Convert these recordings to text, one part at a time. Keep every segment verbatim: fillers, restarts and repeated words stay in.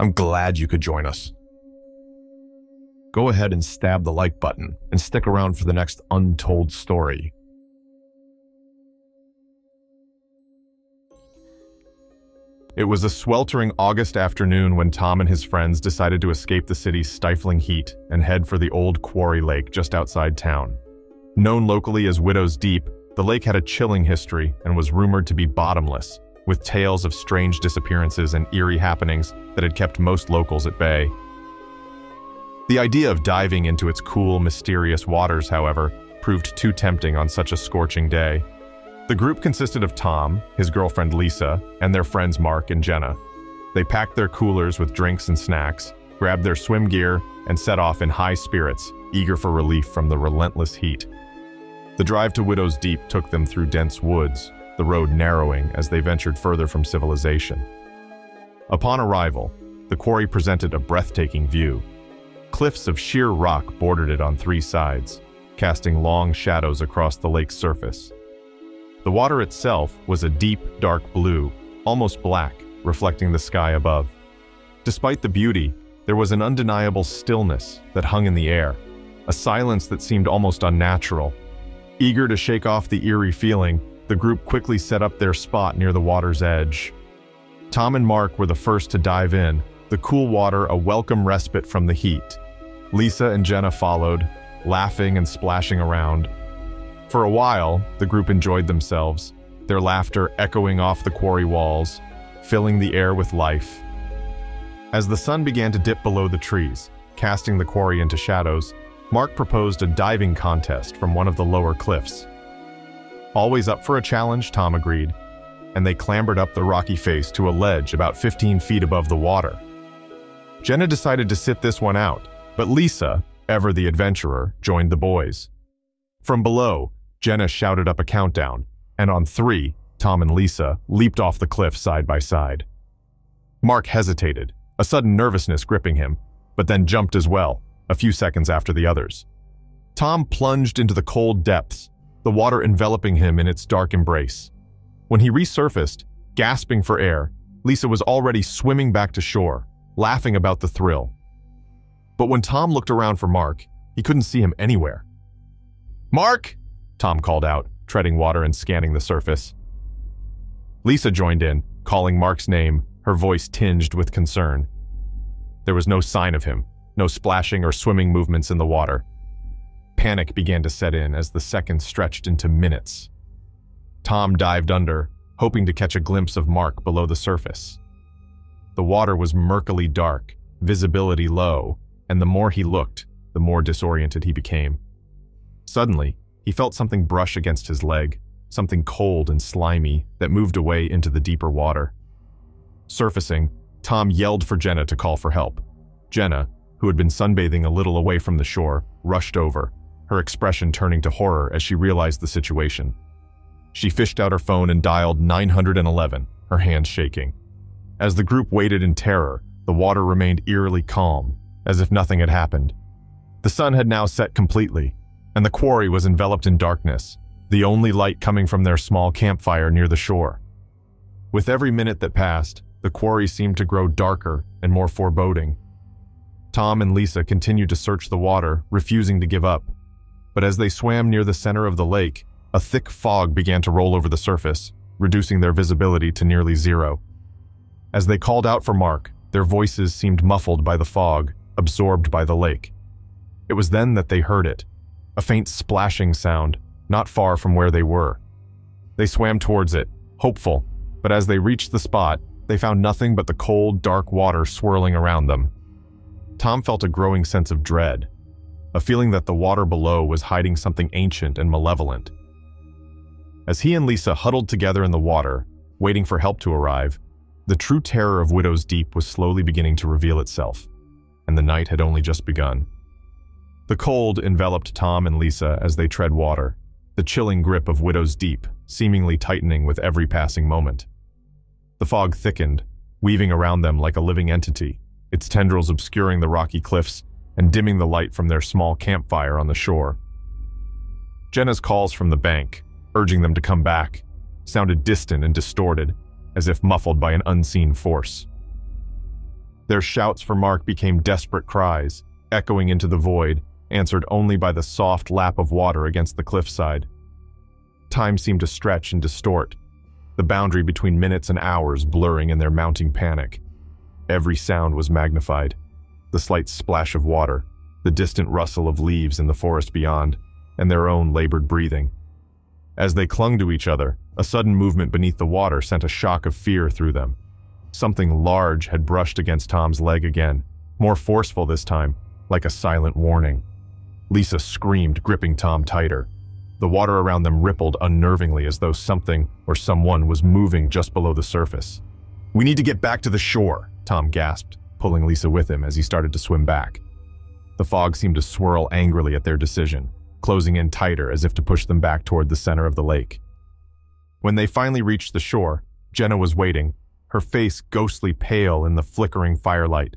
I'm glad you could join us. Go ahead and stab the like button and stick around for the next untold story. It was a sweltering August afternoon when Tom and his friends decided to escape the city's stifling heat and head for the old quarry lake just outside town. Known locally as Widow's Deep, the lake had a chilling history and was rumored to be bottomless, with tales of strange disappearances and eerie happenings that had kept most locals at bay. The idea of diving into its cool, mysterious waters, however, proved too tempting on such a scorching day. The group consisted of Tom, his girlfriend Lisa, and their friends Mark and Jenna. They packed their coolers with drinks and snacks, grabbed their swim gear, and set off in high spirits, eager for relief from the relentless heat. The drive to Widow's Deep took them through dense woods, the road narrowing as they ventured further from civilization. Upon arrival, the quarry presented a breathtaking view. Cliffs of sheer rock bordered it on three sides, casting long shadows across the lake's surface. The water itself was a deep, dark blue, almost black, reflecting the sky above. Despite the beauty, there was an undeniable stillness that hung in the air, a silence that seemed almost unnatural. Eager to shake off the eerie feeling, the group quickly set up their spot near the water's edge. Tom and Mark were the first to dive in, the cool water a welcome respite from the heat. Lisa and Jenna followed, laughing and splashing around. For a while, the group enjoyed themselves, their laughter echoing off the quarry walls, filling the air with life. As the sun began to dip below the trees, casting the quarry into shadows, Mark proposed a diving contest from one of the lower cliffs. Always up for a challenge, Tom agreed, and they clambered up the rocky face to a ledge about fifteen feet above the water. Jenna decided to sit this one out, but Lisa, ever the adventurer, joined the boys. From below, Jenna shouted up a countdown, and on three, Tom and Lisa leaped off the cliff side by side. Mark hesitated, a sudden nervousness gripping him, but then jumped as well, a few seconds after the others. Tom plunged into the cold depths, the water enveloping him in its dark embrace. When he resurfaced, gasping for air, Lisa was already swimming back to shore, laughing about the thrill. But when Tom looked around for Mark, he couldn't see him anywhere. "Mark!" Tom called out, treading water and scanning the surface. Lisa joined in, calling Mark's name, her voice tinged with concern. There was no sign of him, no splashing or swimming movements in the water. Panic began to set in as the seconds stretched into minutes. Tom dived under, hoping to catch a glimpse of Mark below the surface. The water was murkily dark, visibility low, and the more he looked, the more disoriented he became. Suddenly, he felt something brush against his leg, something cold and slimy that moved away into the deeper water. Surfacing, Tom yelled for Jenna to call for help. Jenna, who had been sunbathing a little away from the shore, rushed over, her expression turning to horror as she realized the situation. She fished out her phone and dialed nine one one, her hands shaking. As the group waited in terror, the water remained eerily calm, as if nothing had happened. The sun had now set completely, and the quarry was enveloped in darkness, the only light coming from their small campfire near the shore. With every minute that passed, the quarry seemed to grow darker and more foreboding. Tom and Lisa continued to search the water, refusing to give up. But as they swam near the center of the lake, a thick fog began to roll over the surface, reducing their visibility to nearly zero. As they called out for Mark, their voices seemed muffled by the fog, absorbed by the lake. It was then that they heard it. A faint splashing sound, not far from where they were. They swam towards it, hopeful, but as they reached the spot, they found nothing but the cold, dark water swirling around them. Tom felt a growing sense of dread, a feeling that the water below was hiding something ancient and malevolent. As he and Lisa huddled together in the water, waiting for help to arrive, the true terror of Widow's Deep was slowly beginning to reveal itself, and the night had only just begun. The cold enveloped Tom and Lisa as they tread water, the chilling grip of Widow's Deep seemingly tightening with every passing moment. The fog thickened, weaving around them like a living entity, its tendrils obscuring the rocky cliffs and dimming the light from their small campfire on the shore. Jenna's calls from the bank, urging them to come back, sounded distant and distorted, as if muffled by an unseen force. Their shouts for Mark became desperate cries, echoing into the void, answered only by the soft lap of water against the cliffside. Time seemed to stretch and distort, the boundary between minutes and hours blurring in their mounting panic. Every sound was magnified, the slight splash of water, the distant rustle of leaves in the forest beyond, and their own labored breathing. As they clung to each other, a sudden movement beneath the water sent a shock of fear through them. Something large had brushed against Tom's leg again, more forceful this time, like a silent warning. Lisa screamed, gripping Tom tighter. The water around them rippled unnervingly as though something or someone was moving just below the surface. "We need to get back to the shore," Tom gasped, pulling Lisa with him as he started to swim back. The fog seemed to swirl angrily at their decision, closing in tighter as if to push them back toward the center of the lake. When they finally reached the shore, Jenna was waiting, her face ghostly pale in the flickering firelight.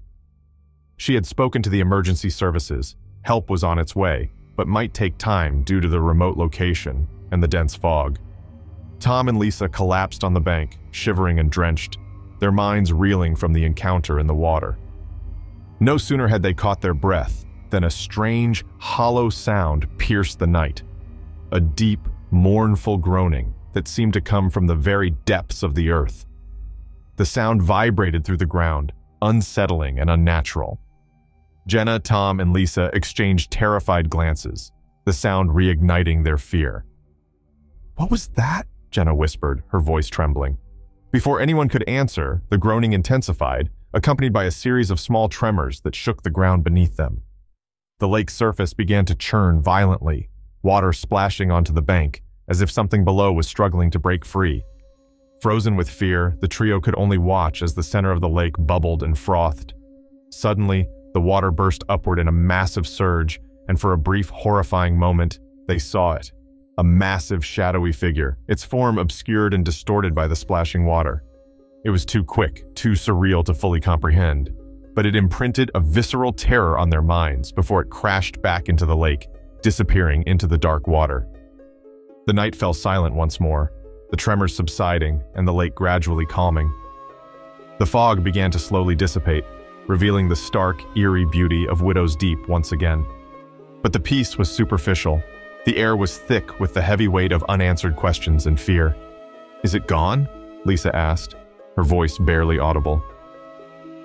She had spoken to the emergency services. Help was on its way, but might take time due to the remote location and the dense fog. Tom and Lisa collapsed on the bank, shivering and drenched, their minds reeling from the encounter in the water. No sooner had they caught their breath than a strange, hollow sound pierced the night, a deep, mournful groaning that seemed to come from the very depths of the earth. The sound vibrated through the ground, unsettling and unnatural. Jenna, Tom, and Lisa exchanged terrified glances, the sound reigniting their fear. "What was that?" Jenna whispered, her voice trembling. Before anyone could answer, the groaning intensified, accompanied by a series of small tremors that shook the ground beneath them. The lake's surface began to churn violently, water splashing onto the bank, as if something below was struggling to break free. Frozen with fear, the trio could only watch as the center of the lake bubbled and frothed. Suddenly, the water burst upward in a massive surge, and for a brief, horrifying moment, they saw it. A massive, shadowy figure, its form obscured and distorted by the splashing water. It was too quick, too surreal to fully comprehend, but it imprinted a visceral terror on their minds before it crashed back into the lake, disappearing into the dark water. The night fell silent once more, the tremors subsiding and the lake gradually calming. The fog began to slowly dissipate, revealing the stark, eerie beauty of Widow's Deep once again. But the peace was superficial. The air was thick with the heavy weight of unanswered questions and fear. "Is it gone?" Lisa asked, her voice barely audible.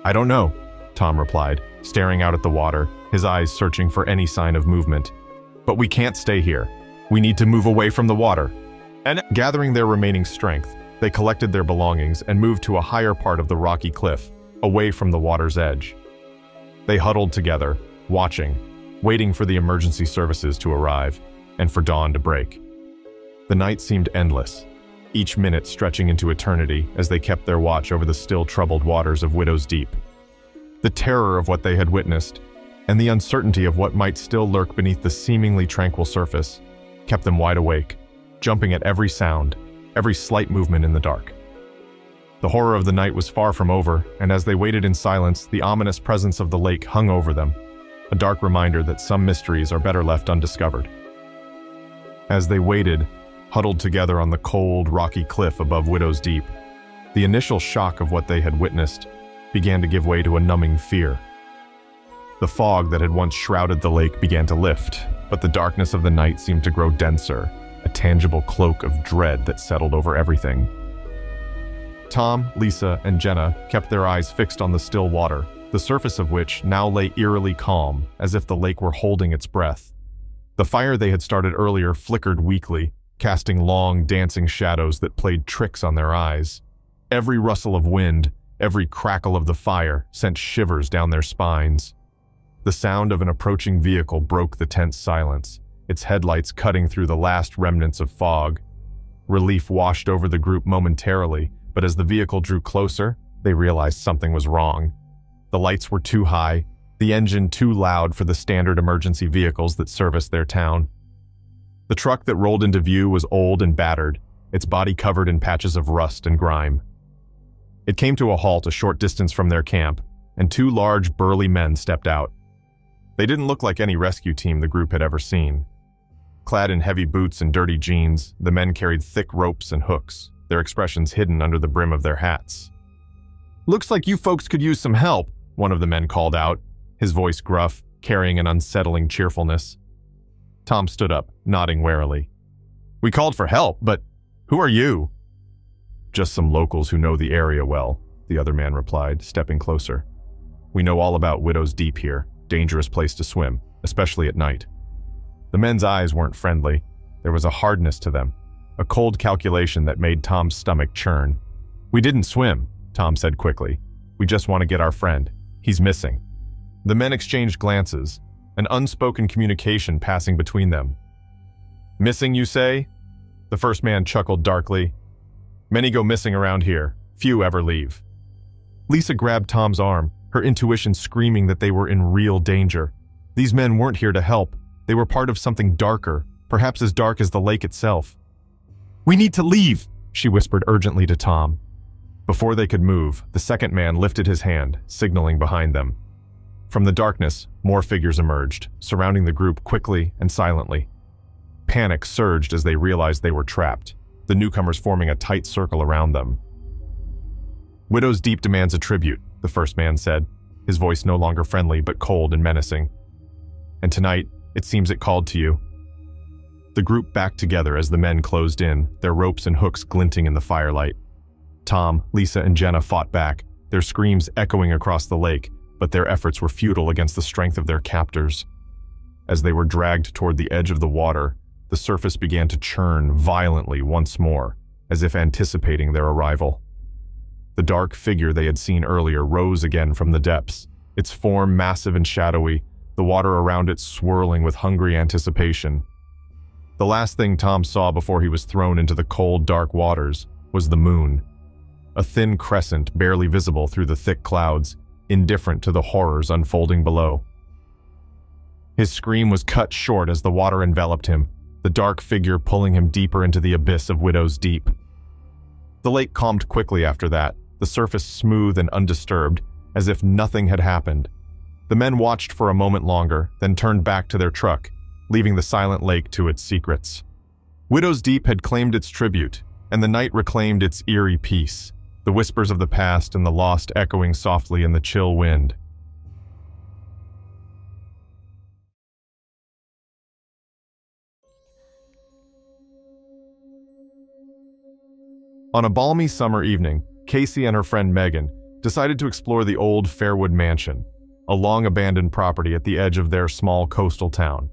"I don't know," Tom replied, staring out at the water, his eyes searching for any sign of movement. "But we can't stay here. We need to move away from the water." And gathering their remaining strength, they collected their belongings and moved to a higher part of the rocky cliff, away from the water's edge. They huddled together, watching, waiting for the emergency services to arrive and for dawn to break. The night seemed endless, each minute stretching into eternity as they kept their watch over the still troubled waters of Widow's Deep. The terror of what they had witnessed, and the uncertainty of what might still lurk beneath the seemingly tranquil surface, kept them wide awake, jumping at every sound, every slight movement in the dark. The horror of the night was far from over, and as they waited in silence, the ominous presence of the lake hung over them, a dark reminder that some mysteries are better left undiscovered. As they waited, huddled together on the cold, rocky cliff above Widow's Deep, the initial shock of what they had witnessed began to give way to a numbing fear. The fog that had once shrouded the lake began to lift, but the darkness of the night seemed to grow denser, a tangible cloak of dread that settled over everything. Tom, Lisa, and Jenna kept their eyes fixed on the still water, the surface of which now lay eerily calm, as if the lake were holding its breath. The fire they had started earlier flickered weakly, casting long, dancing shadows that played tricks on their eyes. Every rustle of wind, every crackle of the fire sent shivers down their spines. The sound of an approaching vehicle broke the tense silence, its headlights cutting through the last remnants of fog. Relief washed over the group momentarily, but as the vehicle drew closer, they realized something was wrong. The lights were too high, the engine too loud for the standard emergency vehicles that serviced their town. The truck that rolled into view was old and battered, its body covered in patches of rust and grime. It came to a halt a short distance from their camp, and two large, burly men stepped out. They didn't look like any rescue team the group had ever seen. Clad in heavy boots and dirty jeans, the men carried thick ropes and hooks, their expressions hidden under the brim of their hats. "Looks like you folks could use some help," one of the men called out, his voice gruff, carrying an unsettling cheerfulness. Tom stood up, nodding warily. "We called for help, but who are you?" "Just some locals who know the area well," the other man replied, stepping closer. "We know all about Widow's Deep here, dangerous place to swim, especially at night." The men's eyes weren't friendly. There was a hardness to them, a cold calculation that made Tom's stomach churn. "We didn't swim," Tom said quickly. "We just want to get our friend. He's missing." The men exchanged glances, an unspoken communication passing between them. "Missing, you say?" The first man chuckled darkly. "Many go missing around here. Few ever leave." Lisa grabbed Tom's arm, her intuition screaming that they were in real danger. These men weren't here to help. They were part of something darker, perhaps as dark as the lake itself. "We need to leave," she whispered urgently to Tom. Before they could move, the second man lifted his hand, signaling behind them. From the darkness, more figures emerged, surrounding the group quickly and silently. Panic surged as they realized they were trapped, the newcomers forming a tight circle around them. "Widow's Deep demands a tribute," the first man said, his voice no longer friendly but cold and menacing. "And tonight, it seems it called to you." The group backed together as the men closed in, their ropes and hooks glinting in the firelight. Tom, Lisa, and Jenna fought back, their screams echoing across the lake, but their efforts were futile against the strength of their captors. As they were dragged toward the edge of the water, the surface began to churn violently once more, as if anticipating their arrival. The dark figure they had seen earlier rose again from the depths, its form massive and shadowy, the water around it swirling with hungry anticipation. The last thing Tom saw before he was thrown into the cold, dark waters was the moon, a thin crescent barely visible through the thick clouds, indifferent to the horrors unfolding below. His scream was cut short as the water enveloped him, the dark figure pulling him deeper into the abyss of Widow's Deep. The lake calmed quickly after that, the surface smooth and undisturbed, as if nothing had happened. The men watched for a moment longer, then turned back to their truck, leaving the silent lake to its secrets. Widow's Deep had claimed its tribute, and the night reclaimed its eerie peace, the whispers of the past and the lost echoing softly in the chill wind. On a balmy summer evening, Casey and her friend Megan decided to explore the old Fairwood Mansion, a long-abandoned property at the edge of their small coastal town.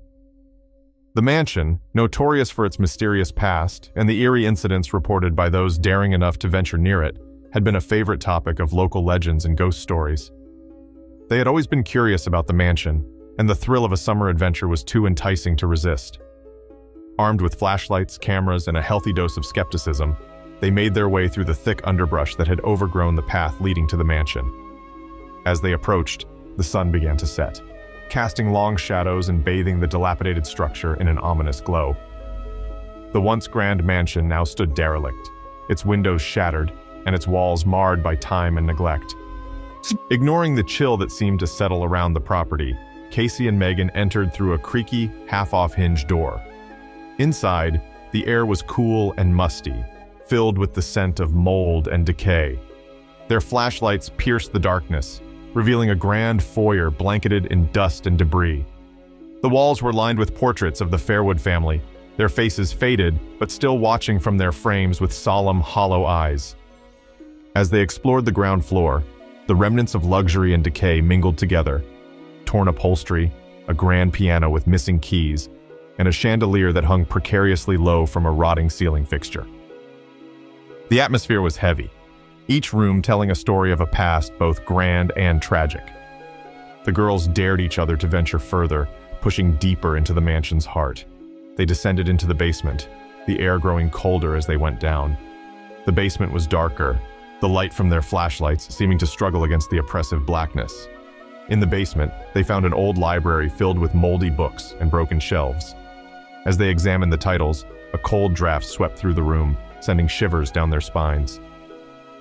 The mansion, notorious for its mysterious past and the eerie incidents reported by those daring enough to venture near it, had been a favorite topic of local legends and ghost stories. They had always been curious about the mansion, and the thrill of a summer adventure was too enticing to resist. Armed with flashlights, cameras, and a healthy dose of skepticism, they made their way through the thick underbrush that had overgrown the path leading to the mansion. As they approached, the sun began to set, casting long shadows and bathing the dilapidated structure in an ominous glow. The once grand mansion now stood derelict, its windows shattered and its walls marred by time and neglect. Ignoring the chill that seemed to settle around the property, Casey and Megan entered through a creaky, half-off-hinge door. Inside, the air was cool and musty, filled with the scent of mold and decay. Their flashlights pierced the darkness, revealing a grand foyer blanketed in dust and debris. The walls were lined with portraits of the Fairwood family, their faces faded, but still watching from their frames with solemn, hollow eyes. As they explored the ground floor, the remnants of luxury and decay mingled together, torn upholstery, a grand piano with missing keys, and a chandelier that hung precariously low from a rotting ceiling fixture. The atmosphere was heavy, each room telling a story of a past both grand and tragic. The girls dared each other to venture further, pushing deeper into the mansion's heart. They descended into the basement, the air growing colder as they went down. The basement was darker, the light from their flashlights seeming to struggle against the oppressive blackness. In the basement, they found an old library filled with moldy books and broken shelves. As they examined the titles, a cold draft swept through the room, sending shivers down their spines.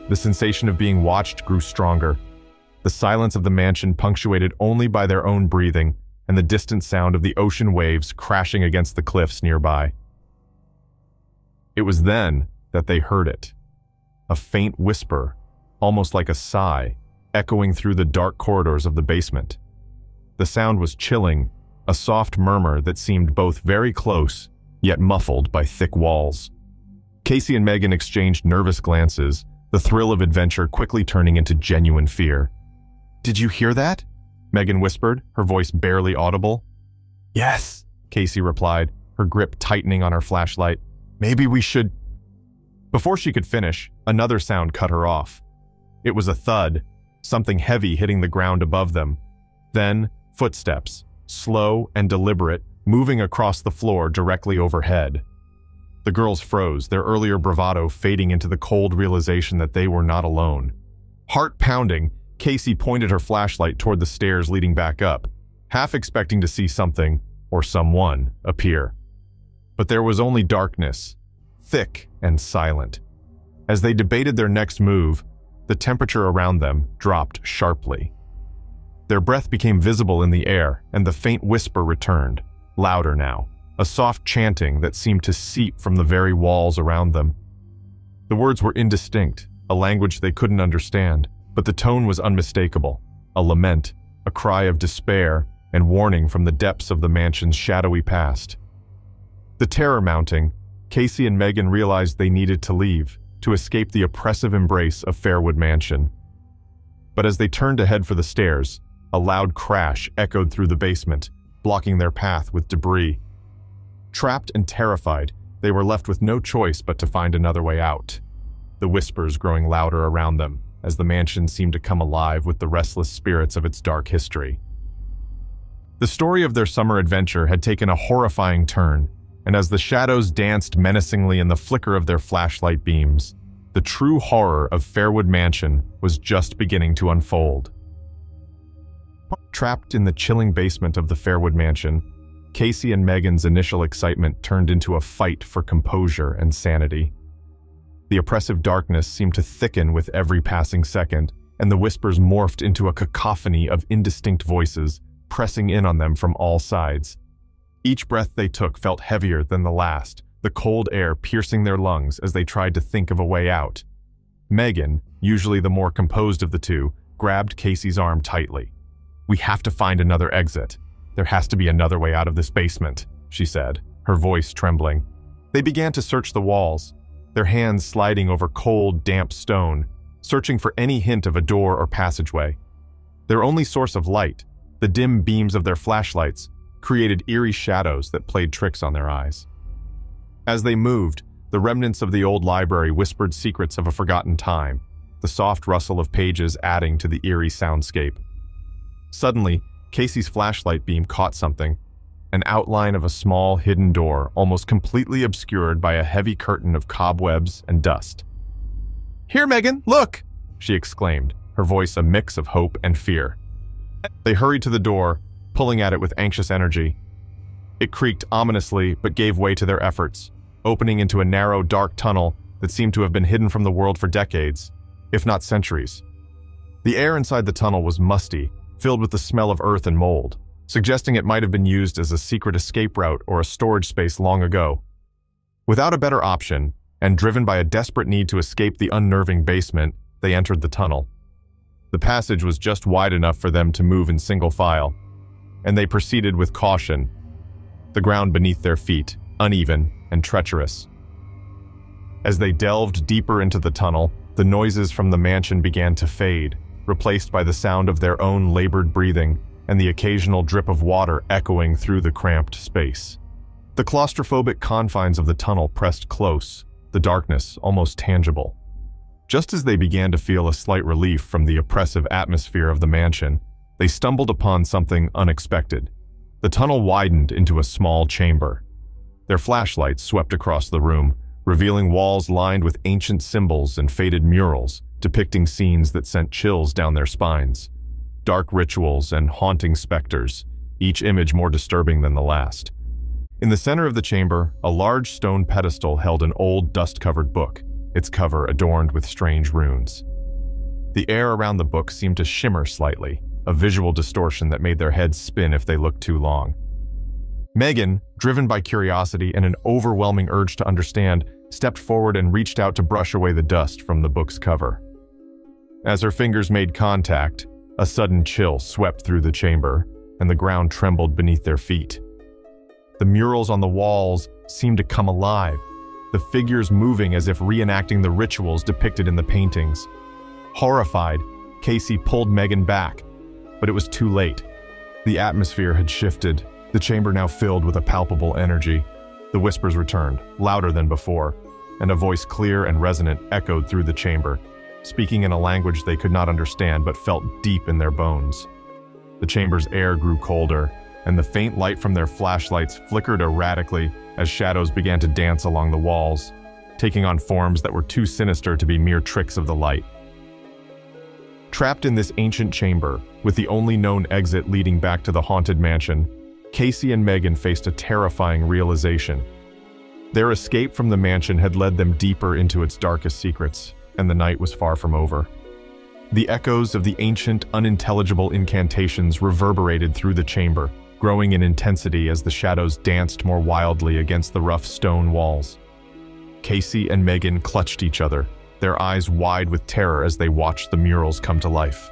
The sensation of being watched grew stronger, the silence of the mansion punctuated only by their own breathing and the distant sound of the ocean waves crashing against the cliffs nearby. It was then that they heard it, a faint whisper, almost like a sigh, echoing through the dark corridors of the basement. The sound was chilling, a soft murmur that seemed both very close, yet muffled by thick walls. Casey and Megan exchanged nervous glances, the thrill of adventure quickly turning into genuine fear. "Did you hear that?" Megan whispered, her voice barely audible. "Yes," Casey replied, her grip tightening on her flashlight. "Maybe we should—" Before she could finish, another sound cut her off. It was a thud, something heavy hitting the ground above them. Then, footsteps, slow and deliberate, moving across the floor directly overhead. The girls froze, their earlier bravado fading into the cold realization that they were not alone. Heart pounding, Casey pointed her flashlight toward the stairs leading back up, half expecting to see something, or someone, appear. But there was only darkness, thick and silent. As they debated their next move, the temperature around them dropped sharply. Their breath became visible in the air, and the faint whisper returned, louder now, a soft chanting that seemed to seep from the very walls around them. The words were indistinct, a language they couldn't understand, but the tone was unmistakable, a lament, a cry of despair, and warning from the depths of the mansion's shadowy past. The terror mounting, Casey and Megan realized they needed to leave, to escape the oppressive embrace of Fairwood Mansion. But as they turned to head for the stairs, a loud crash echoed through the basement, blocking their path with debris. Trapped and terrified, they were left with no choice but to find another way out, the whispers growing louder around them as the mansion seemed to come alive with the restless spirits of its dark history. The story of their summer adventure had taken a horrifying turn, and as the shadows danced menacingly in the flicker of their flashlight beams, the true horror of Fairwood Mansion was just beginning to unfold. Trapped in the chilling basement of the Fairwood Mansion, Casey and Megan's initial excitement turned into a fight for composure and sanity. The oppressive darkness seemed to thicken with every passing second, and the whispers morphed into a cacophony of indistinct voices, pressing in on them from all sides. Each breath they took felt heavier than the last, the cold air piercing their lungs as they tried to think of a way out. Megan, usually the more composed of the two, grabbed Casey's arm tightly. "We have to find another exit. There has to be another way out of this basement," she said, her voice trembling. They began to search the walls, their hands sliding over cold, damp stone, searching for any hint of a door or passageway. Their only source of light, the dim beams of their flashlights, created eerie shadows that played tricks on their eyes. As they moved, the remnants of the old library whispered secrets of a forgotten time, the soft rustle of pages adding to the eerie soundscape. Suddenly, Casey's flashlight beam caught something, an outline of a small hidden door almost completely obscured by a heavy curtain of cobwebs and dust. "Here, Megan, look!" she exclaimed, her voice a mix of hope and fear. They hurried to the door, pulling at it with anxious energy. It creaked ominously but gave way to their efforts, opening into a narrow, dark tunnel that seemed to have been hidden from the world for decades, if not centuries. The air inside the tunnel was musty, filled with the smell of earth and mold, suggesting it might have been used as a secret escape route or a storage space long ago. Without a better option, and driven by a desperate need to escape the unnerving basement, they entered the tunnel. The passage was just wide enough for them to move in single file, and they proceeded with caution, the ground beneath their feet uneven and treacherous. As they delved deeper into the tunnel, the noises from the mansion began to fade, replaced by the sound of their own labored breathing and the occasional drip of water echoing through the cramped space. The claustrophobic confines of the tunnel pressed close, the darkness almost tangible. Just as they began to feel a slight relief from the oppressive atmosphere of the mansion, they stumbled upon something unexpected. The tunnel widened into a small chamber. Their flashlights swept across the room, revealing walls lined with ancient symbols and faded murals, depicting scenes that sent chills down their spines. Dark rituals and haunting specters, each image more disturbing than the last. In the center of the chamber, a large stone pedestal held an old dust-covered book, its cover adorned with strange runes. The air around the book seemed to shimmer slightly, a visual distortion that made their heads spin if they looked too long. Megan, driven by curiosity and an overwhelming urge to understand, stepped forward and reached out to brush away the dust from the book's cover. As her fingers made contact, a sudden chill swept through the chamber, and the ground trembled beneath their feet. The murals on the walls seemed to come alive, the figures moving as if reenacting the rituals depicted in the paintings. Horrified, Casey pulled Megan back, but it was too late. The atmosphere had shifted, the chamber now filled with a palpable energy. The whispers returned, louder than before, and a voice clear and resonant echoed through the chamber, speaking in a language they could not understand but felt deep in their bones. The chamber's air grew colder, and the faint light from their flashlights flickered erratically as shadows began to dance along the walls, taking on forms that were too sinister to be mere tricks of the light. Trapped in this ancient chamber, with the only known exit leading back to the haunted mansion, Casey and Megan faced a terrifying realization. Their escape from the mansion had led them deeper into its darkest secrets, and the night was far from over. The echoes of the ancient, unintelligible incantations reverberated through the chamber, growing in intensity as the shadows danced more wildly against the rough stone walls. Casey and Megan clutched each other, their eyes wide with terror as they watched the murals come to life.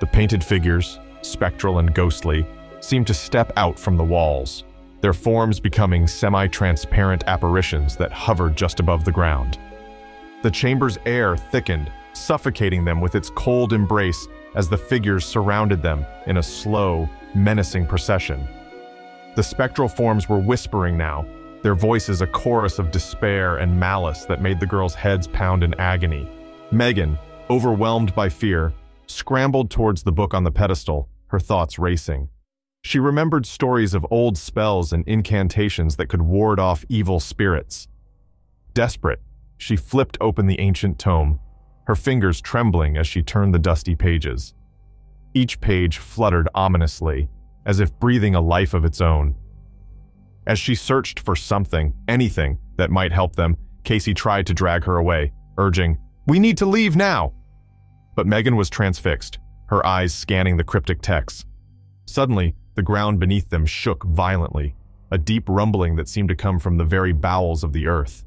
The painted figures, spectral and ghostly, seemed to step out from the walls, their forms becoming semi-transparent apparitions that hovered just above the ground. The chamber's air thickened, suffocating them with its cold embrace as the figures surrounded them in a slow, menacing procession. The spectral forms were whispering now, their voices a chorus of despair and malice that made the girls' heads pound in agony. Megan, overwhelmed by fear, scrambled towards the book on the pedestal, her thoughts racing. She remembered stories of old spells and incantations that could ward off evil spirits. Desperate, she flipped open the ancient tome, her fingers trembling as she turned the dusty pages. Each page fluttered ominously, as if breathing a life of its own. As she searched for something, anything, that might help them, Casey tried to drag her away, urging, "We need to leave now!" But Megan was transfixed, her eyes scanning the cryptic texts. Suddenly, the ground beneath them shook violently, a deep rumbling that seemed to come from the very bowels of the earth.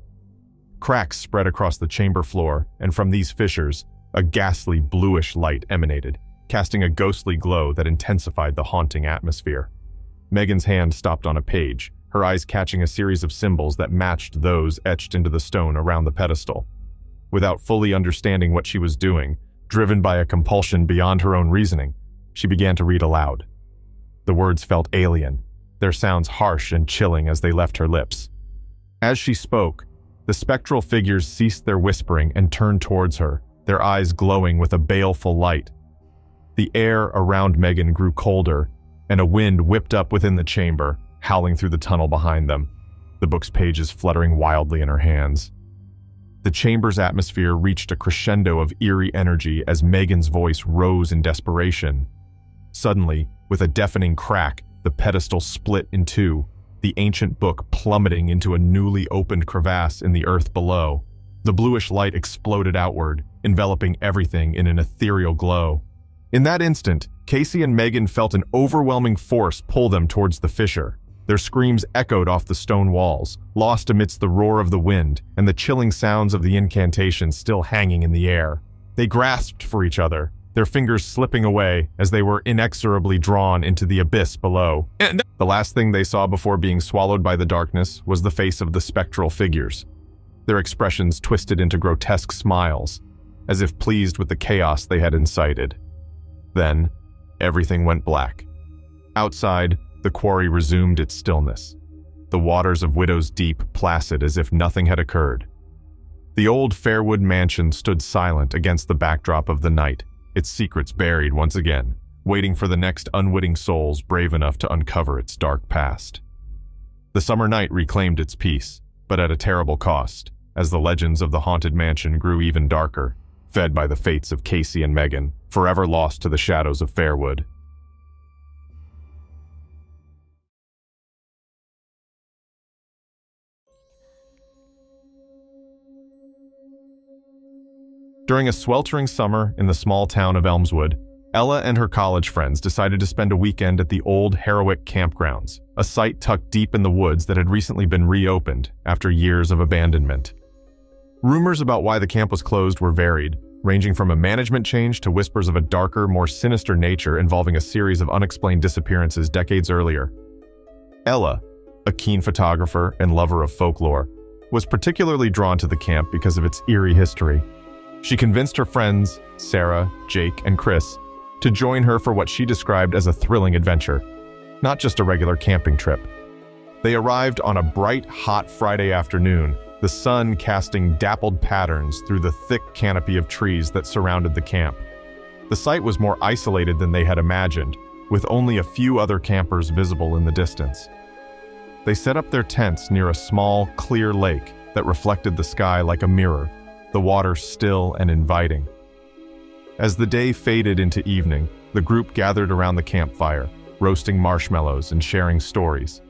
Cracks spread across the chamber floor, and from these fissures, a ghastly bluish light emanated, casting a ghostly glow that intensified the haunting atmosphere. Megan's hand stopped on a page, her eyes catching a series of symbols that matched those etched into the stone around the pedestal. Without fully understanding what she was doing, driven by a compulsion beyond her own reasoning, she began to read aloud. The words felt alien, their sounds harsh and chilling as they left her lips. As she spoke, the spectral figures ceased their whispering and turned towards her, their eyes glowing with a baleful light. The air around Megan grew colder, and a wind whipped up within the chamber, howling through the tunnel behind them, the book's pages fluttering wildly in her hands. The chamber's atmosphere reached a crescendo of eerie energy as Megan's voice rose in desperation. Suddenly, with a deafening crack, the pedestal split in two, the ancient book plummeting into a newly opened crevasse in the earth below. The bluish light exploded outward, enveloping everything in an ethereal glow. In that instant, Casey and Megan felt an overwhelming force pull them towards the fissure. Their screams echoed off the stone walls, lost amidst the roar of the wind and the chilling sounds of the incantations still hanging in the air. They grasped for each other, their fingers slipping away as they were inexorably drawn into the abyss below. And the last thing they saw before being swallowed by the darkness was the face of the spectral figures, their expressions twisted into grotesque smiles, as if pleased with the chaos they had incited. Then, everything went black. Outside, the quarry resumed its stillness, the waters of Widow's Deep placid as if nothing had occurred. The old Fairwood Mansion stood silent against the backdrop of the night, its secrets buried once again, waiting for the next unwitting souls brave enough to uncover its dark past. The summer night reclaimed its peace, but at a terrible cost, as the legends of the haunted mansion grew even darker, fed by the fates of Casey and Megan, forever lost to the shadows of Fairwood. During a sweltering summer in the small town of Elmswood, Ella and her college friends decided to spend a weekend at the old Harrowick Campgrounds, a site tucked deep in the woods that had recently been reopened after years of abandonment. Rumors about why the camp was closed were varied, ranging from a management change to whispers of a darker, more sinister nature involving a series of unexplained disappearances decades earlier. Ella, a keen photographer and lover of folklore, was particularly drawn to the camp because of its eerie history. She convinced her friends, Sarah, Jake, and Chris, to join her for what she described as a thrilling adventure, not just a regular camping trip. They arrived on a bright, hot Friday afternoon, the sun casting dappled patterns through the thick canopy of trees that surrounded the camp. The site was more isolated than they had imagined, with only a few other campers visible in the distance. They set up their tents near a small, clear lake that reflected the sky like a mirror, the water still and inviting. As the day faded into evening, the group gathered around the campfire, roasting marshmallows and sharing stories.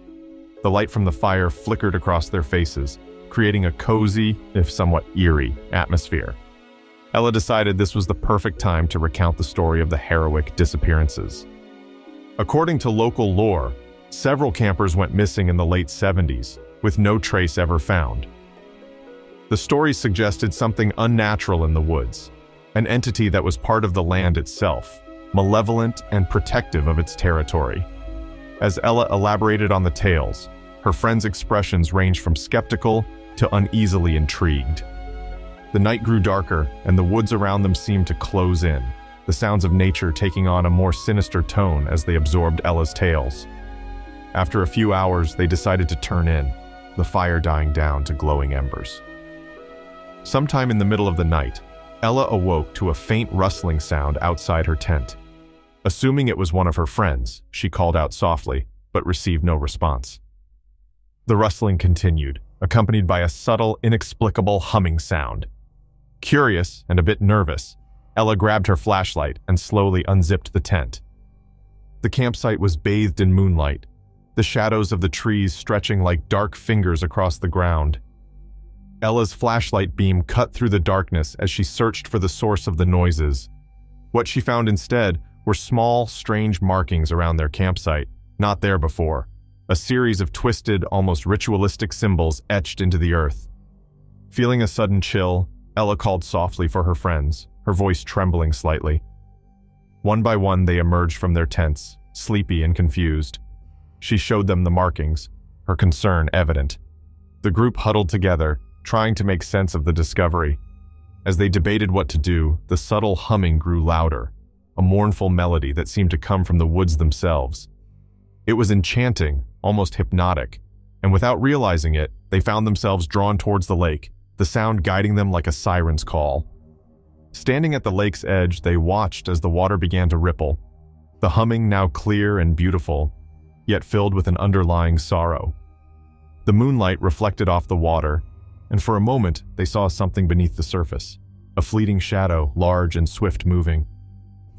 The light from the fire flickered across their faces, creating a cozy, if somewhat eerie, atmosphere. Ella decided this was the perfect time to recount the story of the Harrowick disappearances. According to local lore, several campers went missing in the late seventies, with no trace ever found. The story suggested something unnatural in the woods, an entity that was part of the land itself, malevolent and protective of its territory. As Ella elaborated on the tales, her friends' expressions ranged from skeptical to uneasily intrigued. The night grew darker, and the woods around them seemed to close in, the sounds of nature taking on a more sinister tone as they absorbed Ella's tales. After a few hours, they decided to turn in, the fire dying down to glowing embers. Sometime in the middle of the night, Ella awoke to a faint rustling sound outside her tent. Assuming it was one of her friends, she called out softly, but received no response. The rustling continued, accompanied by a subtle, inexplicable humming sound. Curious and a bit nervous, Ella grabbed her flashlight and slowly unzipped the tent. The campsite was bathed in moonlight, the shadows of the trees stretching like dark fingers across the ground. Ella's flashlight beam cut through the darkness as she searched for the source of the noises. What she found instead were small, strange markings around their campsite, not there before, a series of twisted, almost ritualistic symbols etched into the earth. Feeling a sudden chill, Ella called softly for her friends, her voice trembling slightly. One by one, they emerged from their tents, sleepy and confused. She showed them the markings, her concern evident. The group huddled together, trying to make sense of the discovery. As they debated what to do, the subtle humming grew louder, a mournful melody that seemed to come from the woods themselves. It was enchanting, almost hypnotic, and without realizing it, they found themselves drawn towards the lake, the sound guiding them like a siren's call. Standing at the lake's edge, they watched as the water began to ripple, the humming now clear and beautiful, yet filled with an underlying sorrow. The moonlight reflected off the water, and for a moment they saw something beneath the surface, a fleeting shadow, large and swift-moving.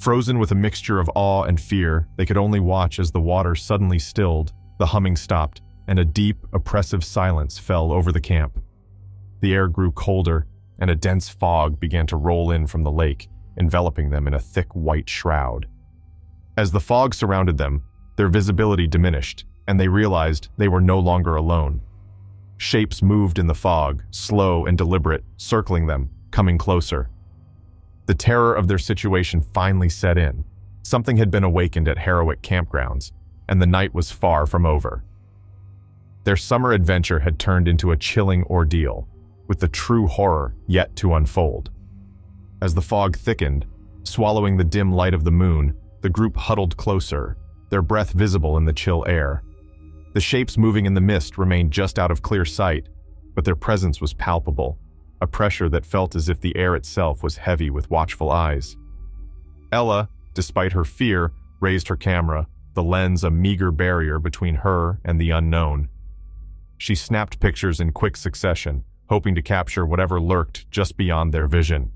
Frozen with a mixture of awe and fear, they could only watch as the water suddenly stilled, the humming stopped, and a deep, oppressive silence fell over the camp. The air grew colder, and a dense fog began to roll in from the lake, enveloping them in a thick white shroud. As the fog surrounded them, their visibility diminished, and they realized they were no longer alone. Shapes moved in the fog, slow and deliberate, circling them, coming closer. The terror of their situation finally set in. Something had been awakened at Harrowick Campgrounds, and the night was far from over. Their summer adventure had turned into a chilling ordeal, with the true horror yet to unfold. As the fog thickened, swallowing the dim light of the moon, the group huddled closer, their breath visible in the chill air. The shapes moving in the mist remained just out of clear sight, but their presence was palpable, a pressure that felt as if the air itself was heavy with watchful eyes. Ella, despite her fear, raised her camera, the lens a meager barrier between her and the unknown. She snapped pictures in quick succession, hoping to capture whatever lurked just beyond their vision.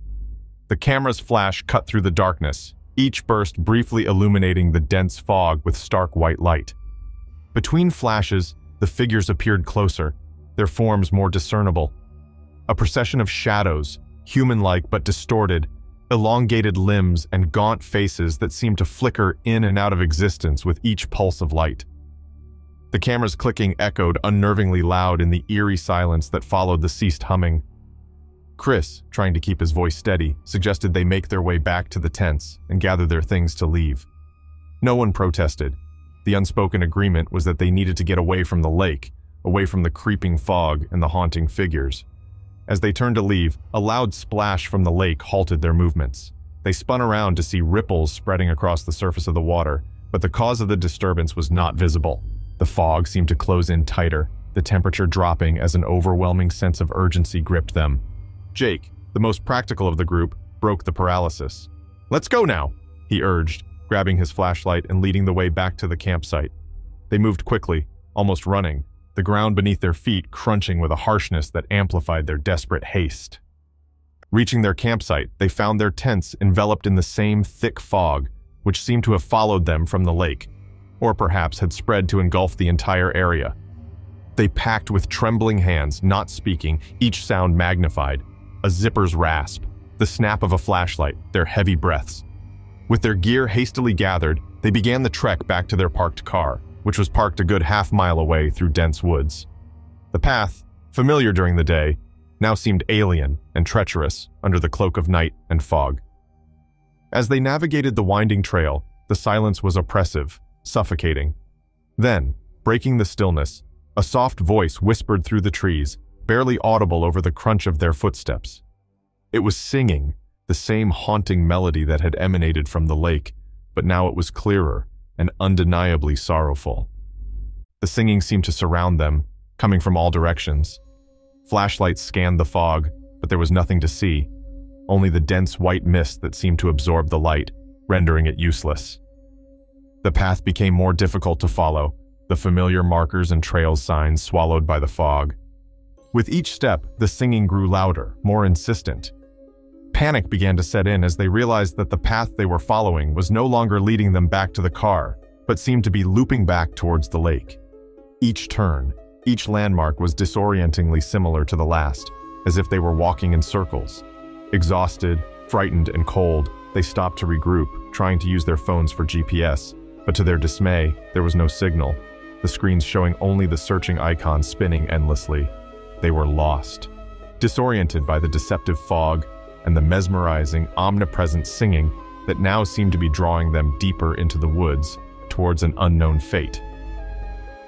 The camera's flash cut through the darkness, each burst briefly illuminating the dense fog with stark white light. Between flashes, the figures appeared closer, their forms more discernible. A procession of shadows, human-like but distorted, elongated limbs and gaunt faces that seemed to flicker in and out of existence with each pulse of light. The camera's clicking echoed unnervingly loud in the eerie silence that followed the ceased humming. Chris, trying to keep his voice steady, suggested they make their way back to the tents and gather their things to leave. No one protested. The unspoken agreement was that they needed to get away from the lake, away from the creeping fog and the haunting figures. As they turned to leave, a loud splash from the lake halted their movements. They spun around to see ripples spreading across the surface of the water, but the cause of the disturbance was not visible. The fog seemed to close in tighter, the temperature dropping as an overwhelming sense of urgency gripped them. Jake, the most practical of the group, broke the paralysis. "Let's go now," he urged, grabbing his flashlight and leading the way back to the campsite. They moved quickly, almost running, the ground beneath their feet crunching with a harshness that amplified their desperate haste. Reaching their campsite, they found their tents enveloped in the same thick fog, which seemed to have followed them from the lake, or perhaps had spread to engulf the entire area. They packed with trembling hands, not speaking, each sound magnified, a zipper's rasp, the snap of a flashlight, their heavy breaths. With their gear hastily gathered, they began the trek back to their parked car, which was parked a good half mile away through dense woods. The path, familiar during the day, now seemed alien and treacherous under the cloak of night and fog. As they navigated the winding trail, the silence was oppressive, suffocating. Then, breaking the stillness, a soft voice whispered through the trees, barely audible over the crunch of their footsteps. It was singing, the same haunting melody that had emanated from the lake, but now it was clearer and undeniably sorrowful. The singing seemed to surround them, coming from all directions. Flashlights scanned the fog, but there was nothing to see, only the dense white mist that seemed to absorb the light, rendering it useless. The path became more difficult to follow, the familiar markers and trail signs swallowed by the fog. With each step, the singing grew louder, more insistent. Panic began to set in as they realized that the path they were following was no longer leading them back to the car, but seemed to be looping back towards the lake. Each turn, each landmark was disorientingly similar to the last, as if they were walking in circles. Exhausted, frightened, and cold, they stopped to regroup, trying to use their phones for G P S, but to their dismay, there was no signal, the screens showing only the searching icon spinning endlessly. They were lost, disoriented by the deceptive fog and the mesmerizing, omnipresent singing that now seemed to be drawing them deeper into the woods, towards an unknown fate.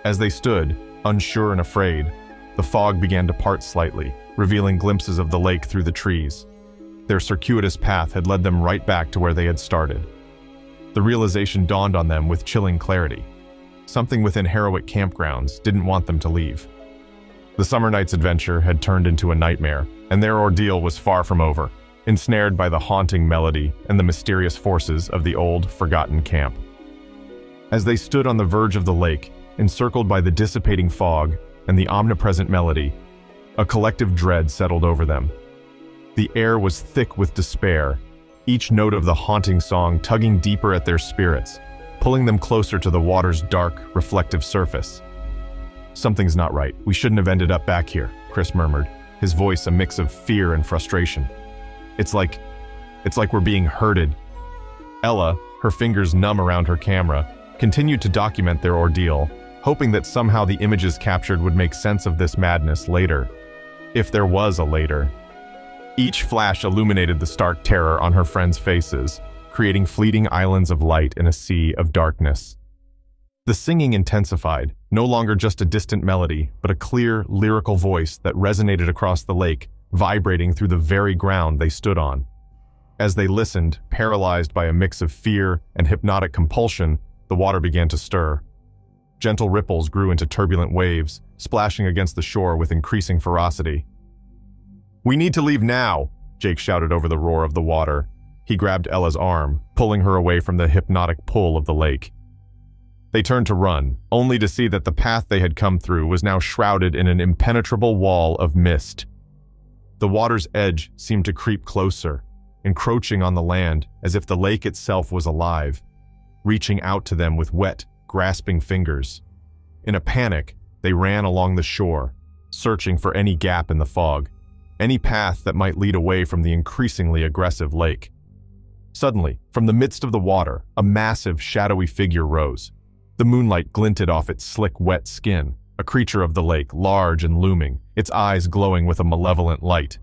As they stood, unsure and afraid, the fog began to part slightly, revealing glimpses of the lake through the trees. Their circuitous path had led them right back to where they had started. The realization dawned on them with chilling clarity. Something within Harrowick Campgrounds didn't want them to leave. The summer night's adventure had turned into a nightmare, and their ordeal was far from over, ensnared by the haunting melody and the mysterious forces of the old, forgotten camp. As they stood on the verge of the lake, encircled by the dissipating fog and the omnipresent melody, a collective dread settled over them. The air was thick with despair, each note of the haunting song tugging deeper at their spirits, pulling them closer to the water's dark, reflective surface. "Something's not right. We shouldn't have ended up back here," Chris murmured, his voice a mix of fear and frustration. It's like, it's like we're being herded." Ella, her fingers numb around her camera, continued to document their ordeal, hoping that somehow the images captured would make sense of this madness later. If there was a later. Each flash illuminated the stark terror on her friends' faces, creating fleeting islands of light in a sea of darkness. The singing intensified, no longer just a distant melody, but a clear, lyrical voice that resonated across the lake, vibrating through the very ground they stood on. As they listened, paralyzed by a mix of fear and hypnotic compulsion, the water began to stir. Gentle ripples grew into turbulent waves, splashing against the shore with increasing ferocity. "We need to leave now," Jake shouted over the roar of the water. He grabbed Ella's arm, pulling her away from the hypnotic pull of the lake. They turned to run, only to see that the path they had come through was now shrouded in an impenetrable wall of mist. The water's edge seemed to creep closer, encroaching on the land as if the lake itself was alive, reaching out to them with wet, grasping fingers. In a panic, they ran along the shore, searching for any gap in the fog, any path that might lead away from the increasingly aggressive lake. Suddenly, from the midst of the water, a massive, shadowy figure rose. The moonlight glinted off its slick, wet skin, a creature of the lake, large and looming, its eyes glowing with a malevolent light.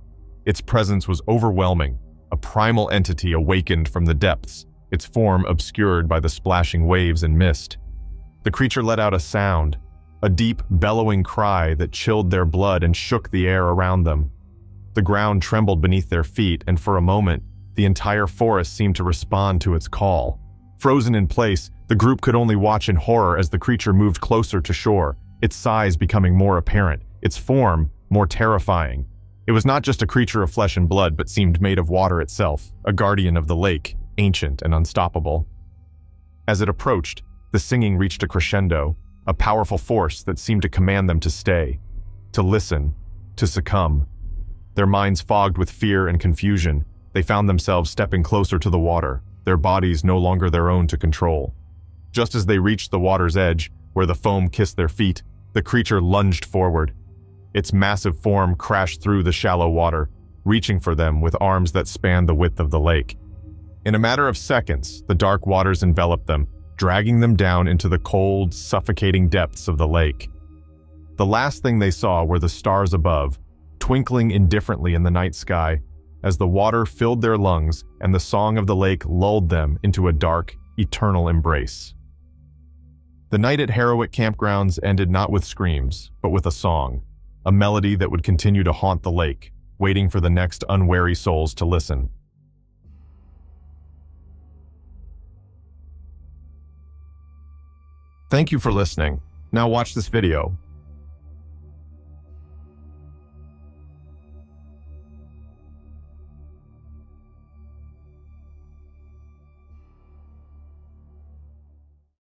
Its presence was overwhelming, a primal entity awakened from the depths, its form obscured by the splashing waves and mist. The creature let out a sound, a deep, bellowing cry that chilled their blood and shook the air around them. The ground trembled beneath their feet, and for a moment, the entire forest seemed to respond to its call. Frozen in place, the group could only watch in horror as the creature moved closer to shore, its size becoming more apparent, its form more terrifying. It was not just a creature of flesh and blood, but seemed made of water itself, a guardian of the lake, ancient and unstoppable. As it approached, the singing reached a crescendo, a powerful force that seemed to command them to stay, to listen, to succumb. Their minds fogged with fear and confusion, they found themselves stepping closer to the water, their bodies no longer their own to control. Just as they reached the water's edge, where the foam kissed their feet, the creature lunged forward. Its massive form crashed through the shallow water, reaching for them with arms that spanned the width of the lake. In a matter of seconds, the dark waters enveloped them, dragging them down into the cold, suffocating depths of the lake. The last thing they saw were the stars above, twinkling indifferently in the night sky, as the water filled their lungs and the song of the lake lulled them into a dark, eternal embrace. The night at Harrowick Campgrounds ended not with screams, but with a song, a melody that would continue to haunt the lake, waiting for the next unwary souls to listen. Thank you for listening. Now watch this video.